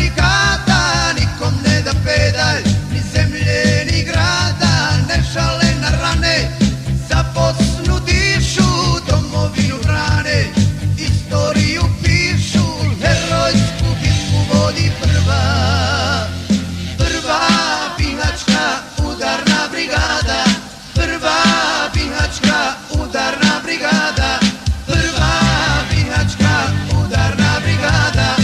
nikada nikom ne da pedalj, ni zemlje ni grada, ne šale na rane, za Bosnu dišu, domovinu brane, istoriju pišu, herojsku bitku vodi prva bihaćka udarna brigada, prva bihaćka udarna brigada, prva bihaćka udarna brigada.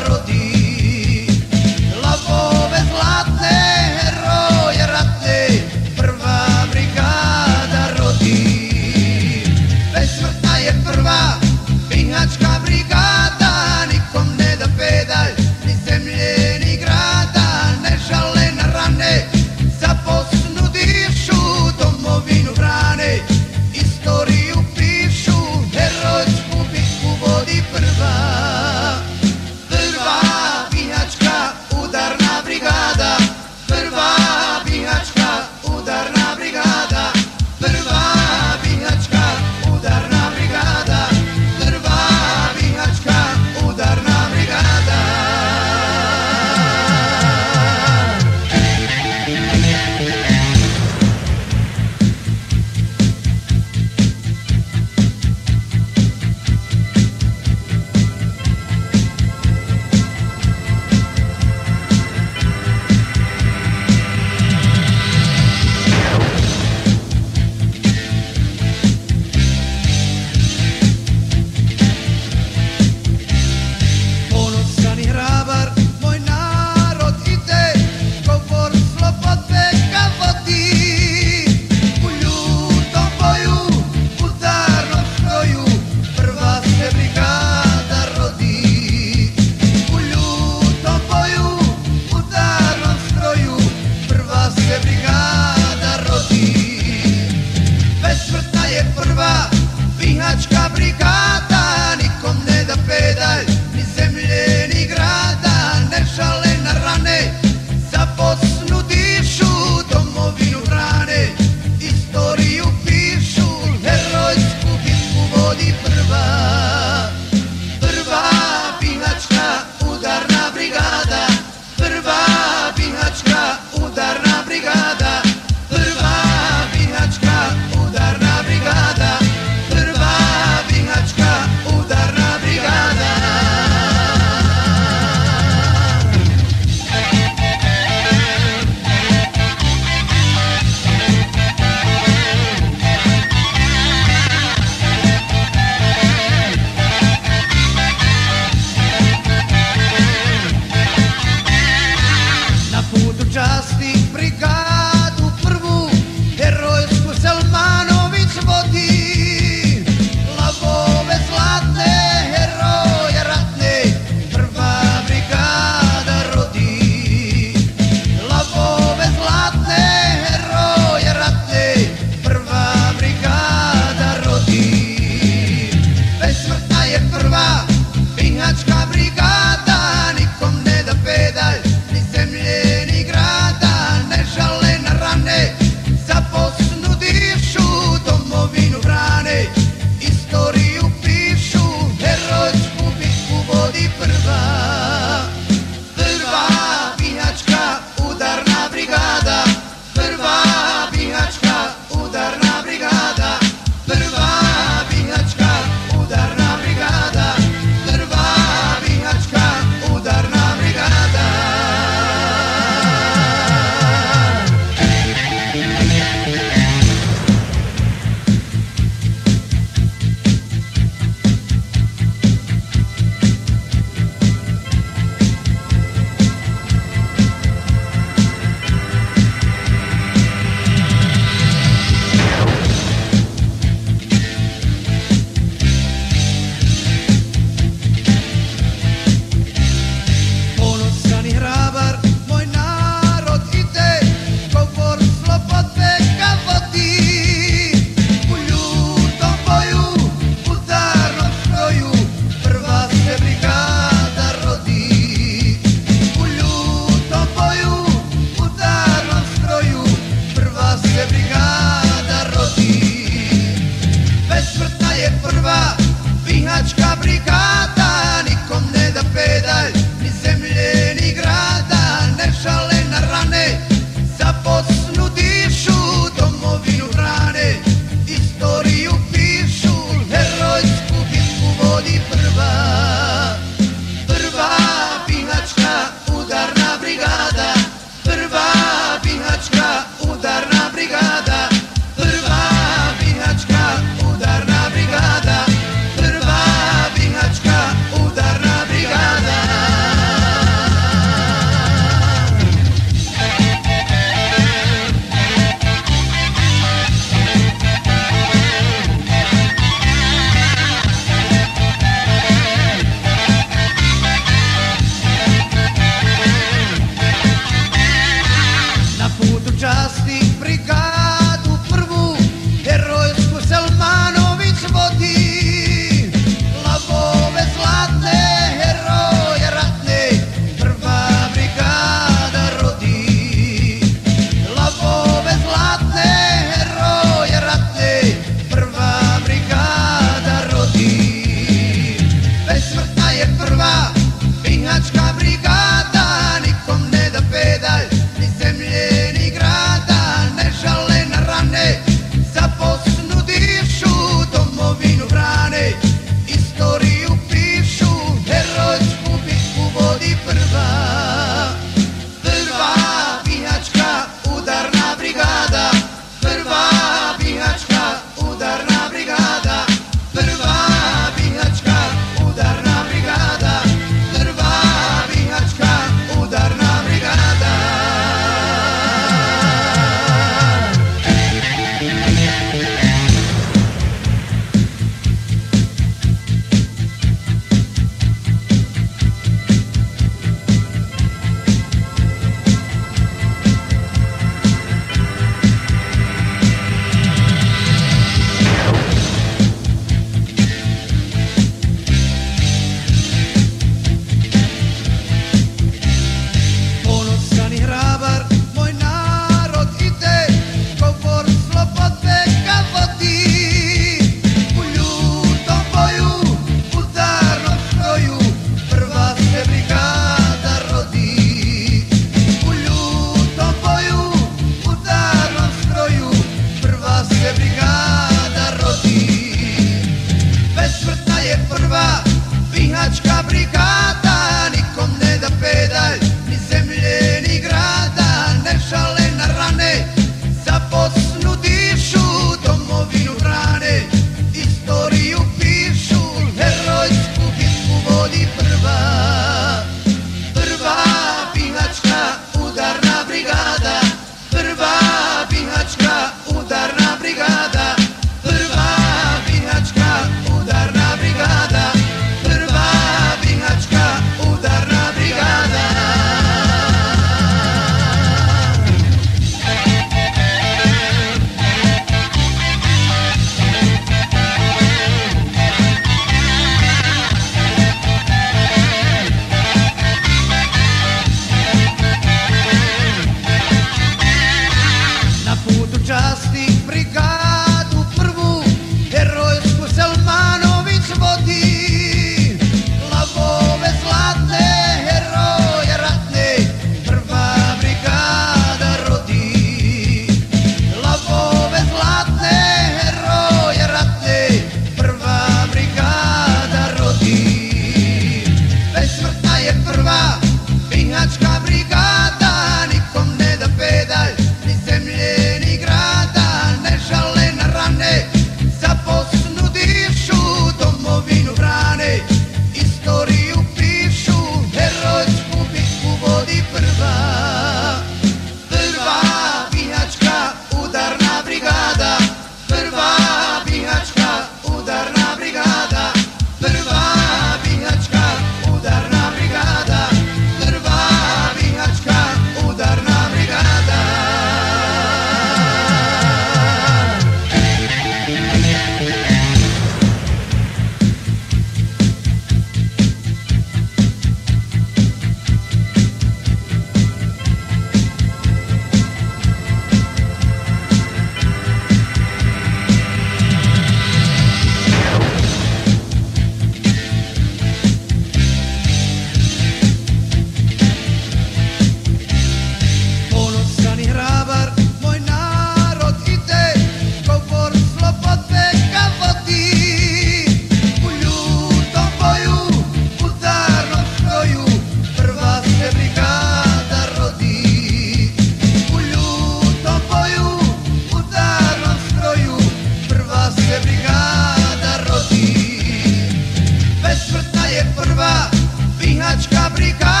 Africa.